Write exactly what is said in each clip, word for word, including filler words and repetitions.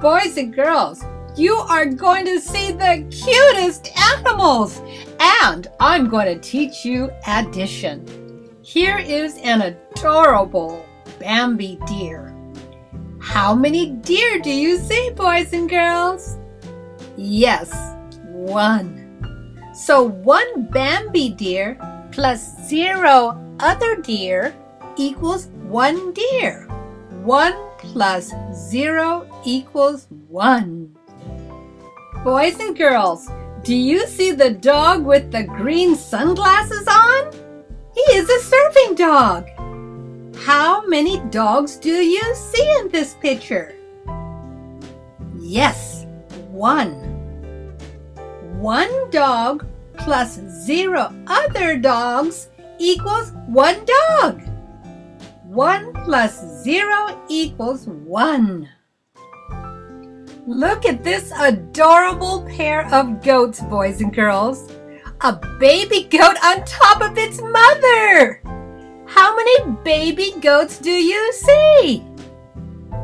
Boys and girls, you are going to see the cutest animals, and I'm going to teach you addition. Here is an adorable Bambi deer. How many deer do you see, boys and girls? Yes, one. So one Bambi deer plus zero other deer equals one deer. One plus zero equals one. Boys and girls, do you see the dog with the green sunglasses on? He is a surfing dog. How many dogs do you see in this picture? Yes, one. One dog plus zero other dogs equals one dog. One plus zero equals one. Look at this adorable pair of goats, boys and girls. A baby goat on top of its mother. How many baby goats do you see?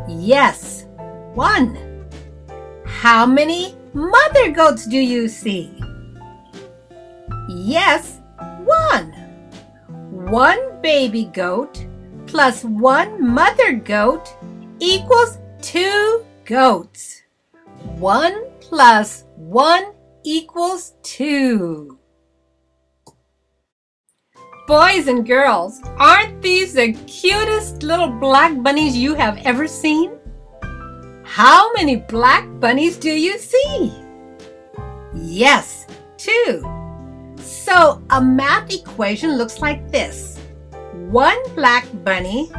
Yes, one. How many mother goats do you see? Yes, one. One baby goat plus one mother goat equals two goats. One plus one equals two. Boys and girls, aren't these the cutest little black bunnies you have ever seen? How many black bunnies do you see? Yes, two. So a math equation looks like this. One black bunny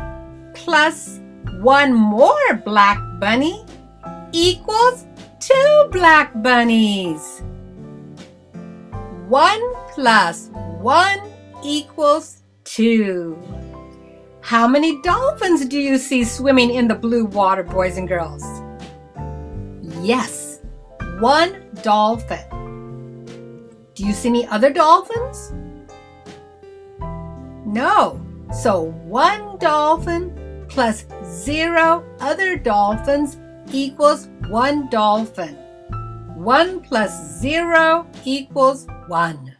plus one more black bunny equals two black bunnies. One plus one equals two. How many dolphins do you see swimming in the blue water, boys and girls? Yes, one dolphin. Do you see any other dolphins? No. So one dolphin plus zero other dolphins equals one dolphin. One plus zero equals one.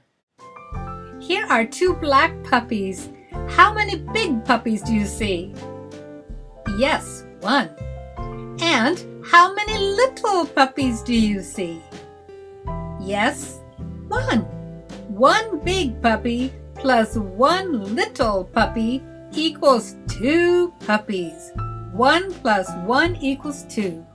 Here are two black puppies. How many big puppies do you see? Yes, one. And how many little puppies do you see? Yes, one. One big puppy plus one little puppy equals two puppies. One plus one equals two.